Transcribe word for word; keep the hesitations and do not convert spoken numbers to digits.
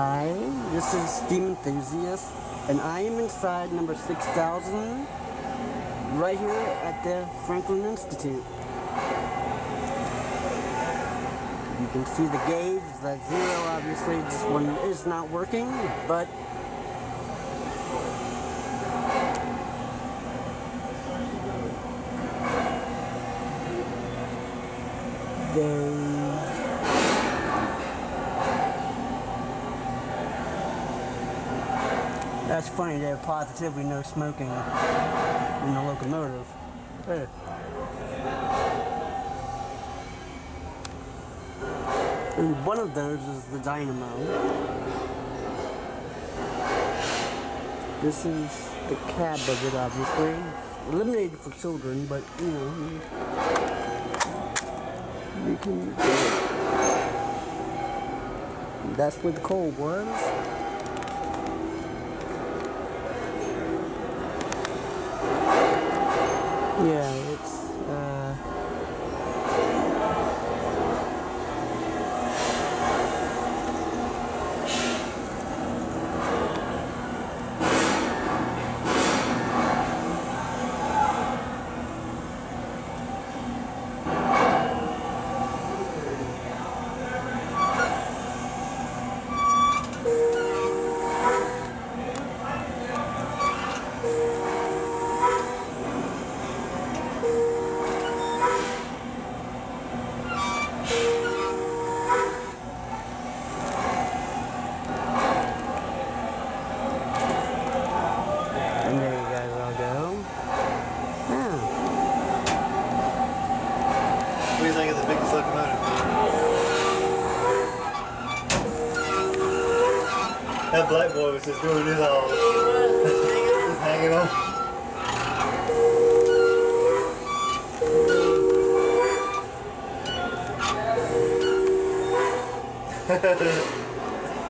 Hi, this is Steam Enthusiast, and I am inside number six thousand, right here at the Franklin Institute. You can see the gauge, the zero obviously, this one is not working, but they that's funny, they have positively no smoking in the locomotive. Hey. And one of those is the dynamo. This is the cab of it, obviously. Eliminated for children, but, you know, you can do it. That's where the coal was. Yeah, it's, uh... That black boy was just doing his all, just hanging on.